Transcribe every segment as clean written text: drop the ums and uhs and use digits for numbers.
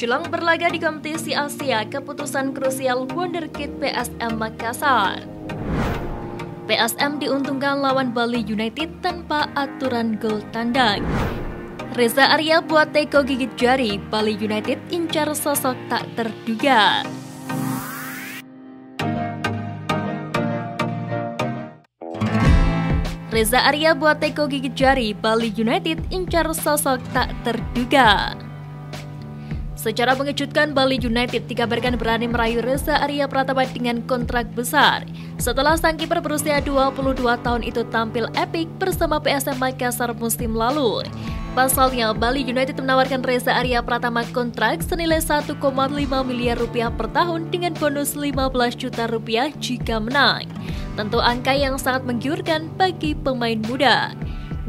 Jelang berlaga di kompetisi Asia, keputusan krusial wonderkid PSM Makassar. PSM diuntungkan lawan Bali United tanpa aturan gol tandang. Reza Arya buat Teco gigit jari, Bali United incar sosok tak terduga. Reza Arya buat Teco gigit jari, Bali United incar sosok tak terduga. Secara mengejutkan, Bali United dikabarkan berani merayu Reza Arya Pratama dengan kontrak besar. Setelah sang kiper berusia 22 tahun itu tampil epik bersama PSM Makassar musim lalu. Pasalnya, Bali United menawarkan Reza Arya Pratama kontrak senilai 1,5 miliar rupiah per tahun dengan bonus 15 juta rupiah jika menang. Tentu angka yang sangat menggiurkan bagi pemain muda.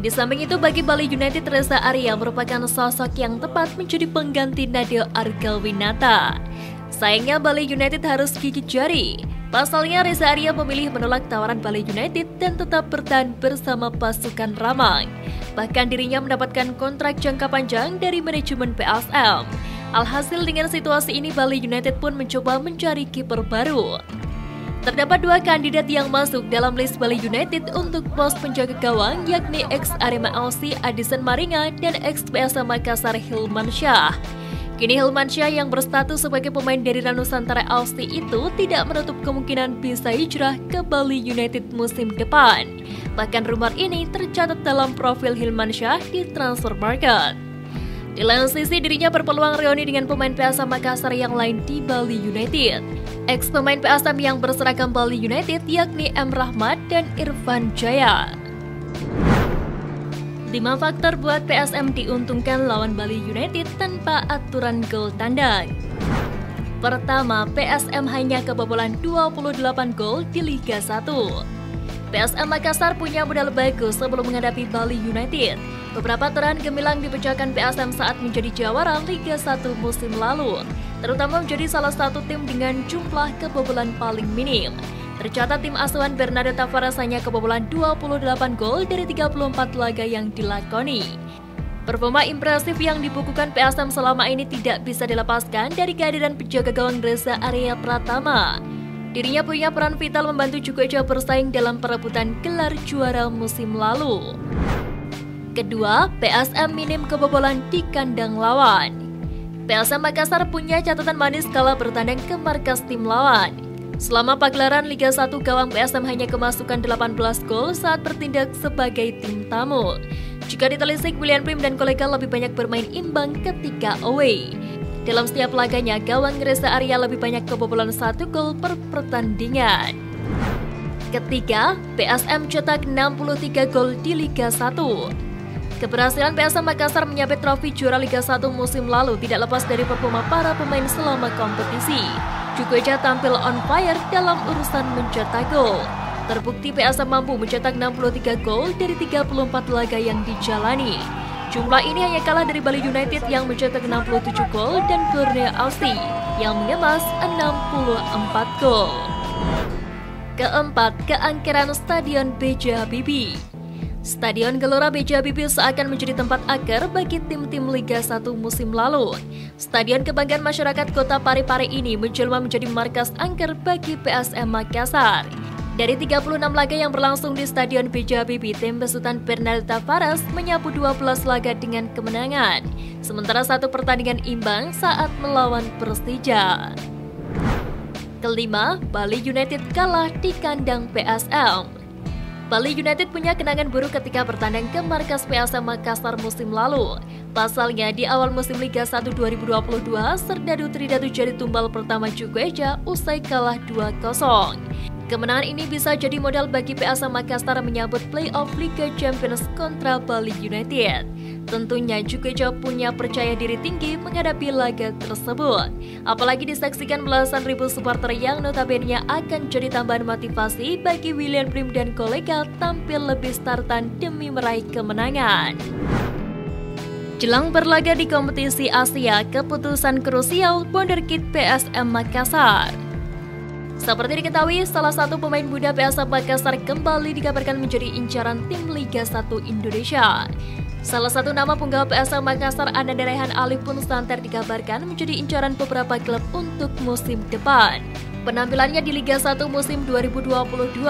Di samping itu, bagi Bali United, Reza Arya merupakan sosok yang tepat menjadi pengganti Nadeo Argawinata. Sayangnya Bali United harus gigit jari. Pasalnya Reza Arya memilih menolak tawaran Bali United dan tetap bertahan bersama pasukan Ramang. Bahkan dirinya mendapatkan kontrak jangka panjang dari manajemen PSM. Alhasil dengan situasi ini Bali United pun mencoba mencari kiper baru. Terdapat dua kandidat yang masuk dalam list Bali United untuk pos penjaga gawang, yakni ex-Arema Aussie Addison Maringa dan ex-PSM Makassar Hilman Shah. Kini Hilman Shah yang berstatus sebagai pemain dari Ranu Santara Aussie itu tidak menutup kemungkinan bisa hijrah ke Bali United musim depan. Bahkan rumor ini tercatat dalam profil Hilman Shah di Transfer Market. Di lain sisi dirinya berpeluang reuni dengan pemain PSM Makassar yang lain di Bali United. Ex-pemain PSM yang berseragam Bali United yakni M. Rahmat dan Irvan Jaya. 5 faktor buat PSM diuntungkan lawan Bali United tanpa aturan gol tandang. Pertama, PSM hanya kebobolan 28 gol di Liga 1. PSM Makassar punya modal bagus sebelum menghadapi Bali United. Beberapa terang gemilang dipecahkan PSM saat menjadi jawara Liga 1 musim lalu, terutama menjadi salah satu tim dengan jumlah kebobolan paling minim. Tercatat tim asuhan Bernardo Tavares hanya kebobolan 28 gol dari 34 laga yang dilakoni. Performa impresif yang dibukukan PSM selama ini tidak bisa dilepaskan dari kehadiran penjaga gawang Reza Arya Pratama. Dirinya punya peran vital membantu Juku Eja bersaing dalam perebutan gelar juara musim lalu. Kedua, PSM minim kebobolan di kandang lawan. PSM Makassar punya catatan manis kala bertandang ke markas tim lawan. Selama pagelaran Liga 1, gawang PSM hanya kemasukan 18 gol saat bertindak sebagai tim tamu. Jika ditelisik, William Prim dan kolega lebih banyak bermain imbang ketika away. Dalam setiap laganya, gawang Reza Arya lebih banyak kebobolan 1 gol per pertandingan. Ketiga, PSM cetak 63 gol di Liga 1. Keberhasilan PSM Makassar menyabet trofi juara Liga 1 musim lalu tidak lepas dari performa para pemain selama kompetisi. Juku Eja tampil on fire dalam urusan mencetak gol. Terbukti PSM mampu mencetak 63 gol dari 34 laga yang dijalani. Jumlah ini hanya kalah dari Bali United yang mencetak 67 gol dan Borneo FC yang mengemas 64 gol. Keempat, keangkeran Stadion BJB. Stadion Gelora BJB seakan menjadi tempat akar bagi tim-tim Liga 1 musim lalu. Stadion kebanggaan masyarakat kota Pare-Pare ini menjelma menjadi markas angker bagi PSM Makassar. Dari 36 laga yang berlangsung di Stadion BJB, tim besutan Bernardo Tavares menyapu 12 laga dengan kemenangan, sementara satu pertandingan imbang saat melawan Persija. Kelima, Bali United kalah di kandang PSM. Bali United punya kenangan buruk ketika bertandang ke markas PSM Makassar musim lalu. Pasalnya, di awal musim Liga 1 2022, serdadu tridatu jadi tumbal pertama Juku Eja usai kalah 2-0. Kemenangan ini bisa jadi modal bagi PSM Makassar menyambut playoff Liga Champions kontra Bali United. Tentunya Juku Eja punya percaya diri tinggi menghadapi laga tersebut. Apalagi disaksikan belasan ribu supporter yang notabene akan jadi tambahan motivasi bagi William Prim dan kolega tampil lebih startan demi meraih kemenangan. Jelang berlaga di kompetisi Asia, keputusan krusial wonderkid PSM Makassar. Seperti diketahui, salah satu pemain muda PSM Makassar kembali dikabarkan menjadi incaran tim Liga 1 Indonesia. Salah satu nama penggawa PSM Makassar, Ananda Raehan Alif, pun santer dikabarkan menjadi incaran beberapa klub untuk musim depan. Penampilannya di Liga 1 musim 2022,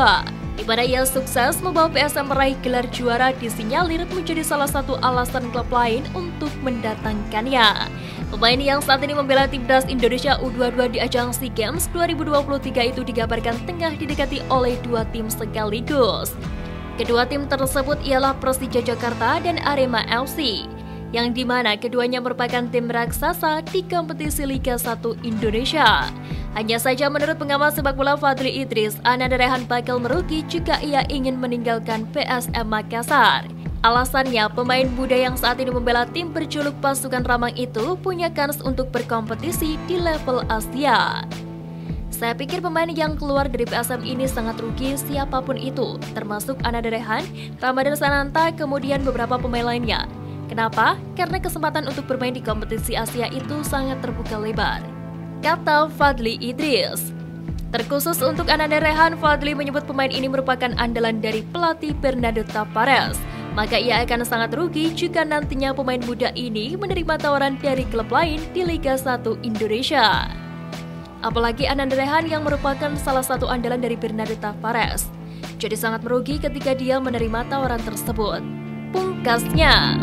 di mana ia sukses membawa PSM meraih gelar juara, disinyalir menjadi salah satu alasan klub lain untuk mendatangkannya. Pemain yang saat ini membela timnas Indonesia U22 di ajang SEA Games 2023 itu dikabarkan tengah didekati oleh dua tim sekaligus. Kedua tim tersebut ialah Persija Jakarta dan Arema FC, yang dimana keduanya merupakan tim raksasa di kompetisi Liga 1 Indonesia. Hanya saja menurut pengamat sepak bola Fadli Idris, Ananda Raehan bakal merugi jika ia ingin meninggalkan PSM Makassar. Alasannya, pemain muda yang saat ini membela tim berjuluk pasukan Ramang itu punya kans untuk berkompetisi di level Asia. Saya pikir pemain yang keluar dari PSM ini sangat rugi siapapun itu, termasuk Ananda Raehan, Ramadhan Sananta, kemudian beberapa pemain lainnya. Kenapa? Karena kesempatan untuk bermain di kompetisi Asia itu sangat terbuka lebar, kata Fadli Idris. Terkhusus untuk Ananda Raehan, Fadli menyebut pemain ini merupakan andalan dari pelatih Bernardo Tavares. Maka ia akan sangat rugi jika nantinya pemain muda ini menerima tawaran dari klub lain di Liga 1 Indonesia. Apalagi Ananda Raehan yang merupakan salah satu andalan dari Bernardo Tavares. Jadi sangat merugi ketika dia menerima tawaran tersebut, pungkasnya.